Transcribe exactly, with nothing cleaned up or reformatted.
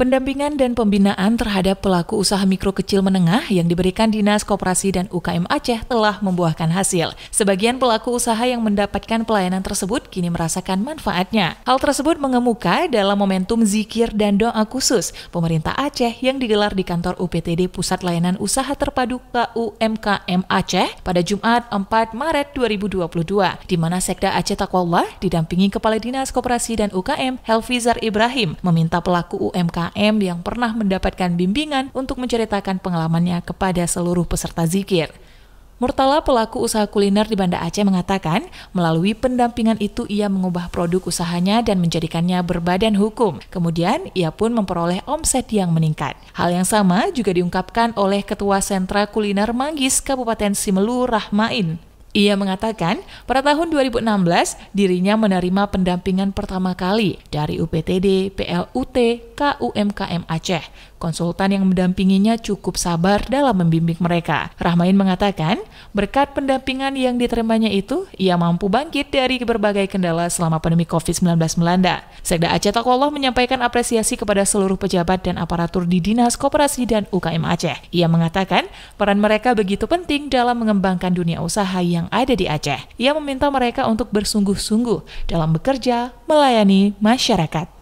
Pendampingan dan pembinaan terhadap pelaku usaha mikro kecil menengah yang diberikan Dinas Koperasi dan U K M Aceh telah membuahkan hasil. Sebagian pelaku usaha yang mendapatkan pelayanan tersebut kini merasakan manfaatnya. Hal tersebut mengemuka dalam momentum zikir dan doa khusus pemerintah Aceh yang digelar di kantor U P T D Pusat Layanan Usaha Terpadu K U M K M Aceh pada Jumat empat Maret dua ribu dua puluh dua, di mana Sekda Aceh Taqwallah didampingi Kepala Dinas Koperasi dan U K M Helvizar Ibrahim meminta pelaku U M K M yang pernah mendapatkan bimbingan untuk menceritakan pengalamannya kepada seluruh peserta zikir. Murtala, pelaku usaha kuliner di Banda Aceh, mengatakan melalui pendampingan itu ia mengubah produk usahanya dan menjadikannya berbadan hukum. Kemudian ia pun memperoleh omset yang meningkat. Hal yang sama juga diungkapkan oleh Ketua Sentra Kuliner Manggis Kabupaten Simeulue, Rahmain. Ia mengatakan, pada tahun dua ribu enam belas, dirinya menerima pendampingan pertama kali dari U P T D, P L U T, K U M K M Aceh. Konsultan yang mendampinginya cukup sabar dalam membimbing mereka. Rahmain mengatakan, berkat pendampingan yang diterimanya itu, ia mampu bangkit dari berbagai kendala selama pandemi covid sembilan belas melanda. Sekda Aceh Taqwallah menyampaikan apresiasi kepada seluruh pejabat dan aparatur di Dinas Koperasi dan U K M Aceh. Ia mengatakan, peran mereka begitu penting dalam mengembangkan dunia usaha yang yang ada di Aceh. Ia meminta mereka untuk bersungguh-sungguh dalam bekerja melayani masyarakat.